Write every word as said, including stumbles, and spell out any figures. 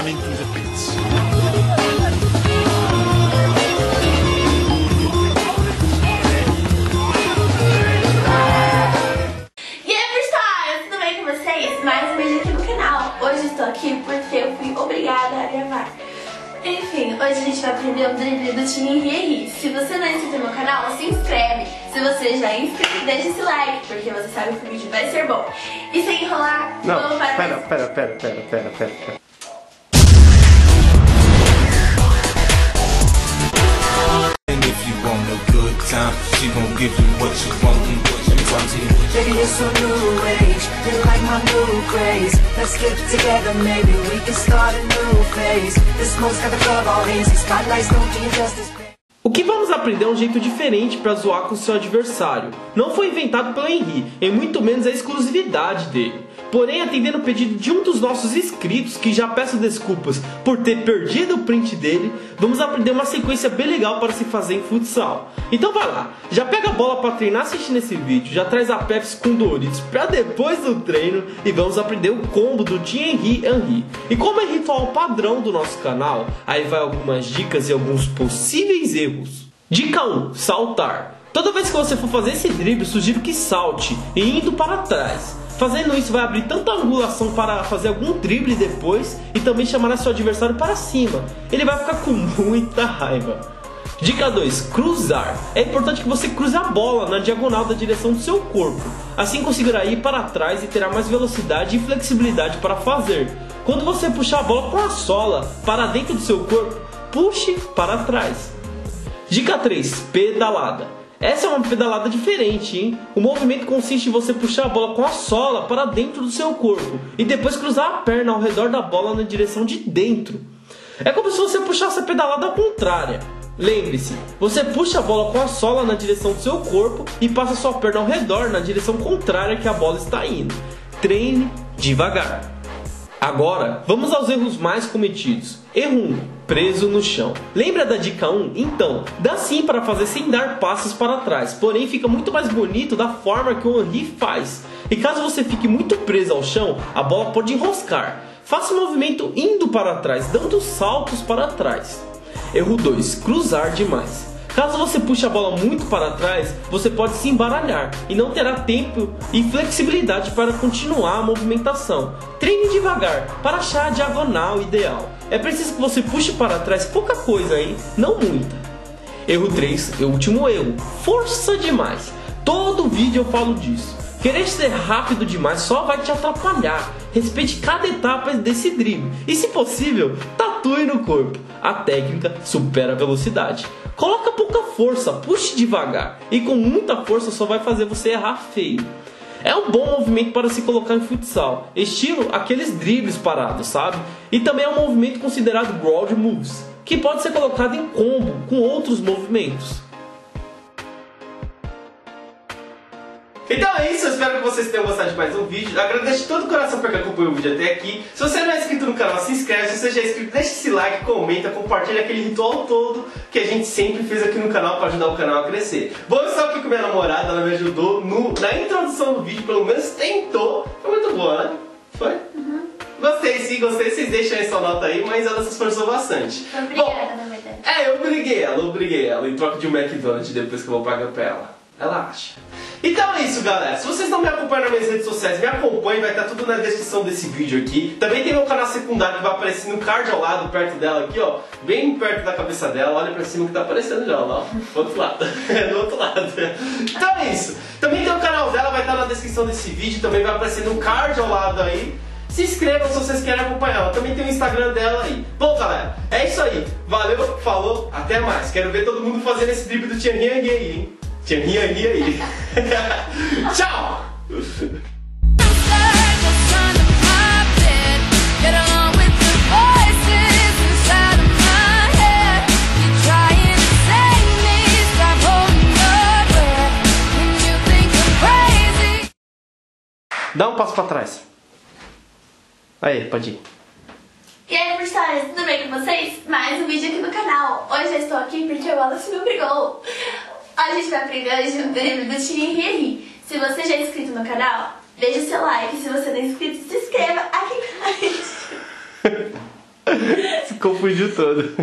Running through the pits. E aí, pessoal, tudo bem com vocês? Mais um vídeo aqui no canal. Hoje estou aqui porque eu fui obrigada a gravar. Enfim, hoje a gente vai aprender o drible do Thierry Henry. Se você não é inscrito no meu canal, se inscreve. Se você já é inscrito, deixa esse like, porque você sabe que o vídeo vai ser bom. E sem enrolar, não, vamos para... Pera, pera, pera, pera, pera, pera, pera. She gon' give you what you want and what you want to. Baby, you're so new age, you're like my new craze. Let's get together, maybe we can start a new phase. This most got the club all hazy, spotlights don't do you justice. O que vamos aprender é um jeito diferente para zoar com o seu adversário. Não foi inventado pelo Henry, e muito menos a exclusividade dele. Porém, atendendo o pedido de um dos nossos inscritos, que já peço desculpas por ter perdido o print dele, vamos aprender uma sequência bem legal para se fazer em futsal. Então vai lá, já pega a bola para treinar assistindo esse vídeo, já traz a Pepsi com Doritos para depois do treino e vamos aprender o combo do Thierry Henry. E como é ritual padrão do nosso canal, aí vai algumas dicas e alguns possíveis erros. Dica um. Saltar. Toda vez que você for fazer esse drible, sugiro que salte e indo para trás. Fazendo isso vai abrir tanta angulação para fazer algum drible depois e também chamará seu adversário para cima. Ele vai ficar com muita raiva. Dica dois. Cruzar. É importante que você cruze a bola na diagonal da direção do seu corpo. Assim conseguirá ir para trás e terá mais velocidade e flexibilidade para fazer. Quando você puxar a bola com a sola para dentro do seu corpo, puxe para trás. Dica três. Pedalada. Essa é uma pedalada diferente, hein? O movimento consiste em você puxar a bola com a sola para dentro do seu corpo e depois cruzar a perna ao redor da bola na direção de dentro. É como se você puxasse a pedalada contrária. Lembre-se, você puxa a bola com a sola na direção do seu corpo e passa sua perna ao redor na direção contrária que a bola está indo. Treine devagar. Agora, vamos aos erros mais cometidos. Erro um. Preso no chão. Lembra da dica um? Então, dá sim para fazer sem dar passos para trás, porém fica muito mais bonito da forma que o Henry faz. E caso você fique muito preso ao chão, a bola pode enroscar. Faça o movimento indo para trás, dando saltos para trás. Erro dois. Cruzar demais. Caso você puxe a bola muito para trás, você pode se embaralhar e não terá tempo e flexibilidade para continuar a movimentação. Treine devagar para achar a diagonal ideal. É preciso que você puxe para trás pouca coisa, hein? Não muita. Erro três, o último erro. Força demais. Todo vídeo eu falo disso. Querer ser rápido demais só vai te atrapalhar. Respeite cada etapa desse drible e, se possível, tatue no corpo. A técnica supera a velocidade. Coloca pouca força, puxe devagar. E com muita força só vai fazer você errar feio. É um bom movimento para se colocar em futsal, estilo aqueles dribles parados, sabe? E também é um movimento considerado GroundMoves, que pode ser colocado em combo com outros movimentos. Então é isso, eu espero que vocês tenham gostado de mais um vídeo. Agradeço de todo o coração por que acompanhou o vídeo até aqui. Se você não é inscrito no canal, se inscreve. Se você já é inscrito, deixa esse like, comenta, compartilha aquele ritual todo que a gente sempre fez aqui no canal para ajudar o canal a crescer. Vou estar aqui com minha namorada, ela me ajudou no, na introdução do vídeo, pelo menos tentou. Foi muito boa, né? Foi? Uhum. Gostei, sim, gostei. Vocês deixam essa nota aí, mas ela se esforçou bastante. Obrigada, na verdade. É, eu obriguei ela, eu obriguei ela em troca de um McDonald's depois que eu vou pagar pra ela. Ela acha. Então é isso, galera. Se vocês não me acompanham nas minhas redes sociais, me acompanhem, vai estar tudo na descrição desse vídeo aqui. Também tem meu canal secundário que vai aparecer no card ao lado, perto dela aqui, ó. Bem perto da cabeça dela, olha pra cima que tá aparecendo já, ó. Do outro lado. Do outro lado. Então é isso. Também tem o canal dela, vai estar na descrição desse vídeo, também vai aparecer no card ao lado aí. Se inscrevam se vocês querem acompanhar ela. Também tem o Instagram dela aí. Bom, galera, é isso aí. Valeu, falou, até mais. Quero ver todo mundo fazendo esse drible do Thierry Henry aí, hein? Tinha ri aí, aí. Tchau! Dá um passo pra trás. Aí, pode ir. E aí, pessoal, tudo bem com vocês? Mais um vídeo aqui no canal. Hoje eu estou aqui porque o Wallace me obrigou. A gente vai aprender hoje o drible do Thierry Henry. Se você já é inscrito no canal, deixa o seu like. Se você não é inscrito, se inscreva aqui embaixo. Se confundiu todo.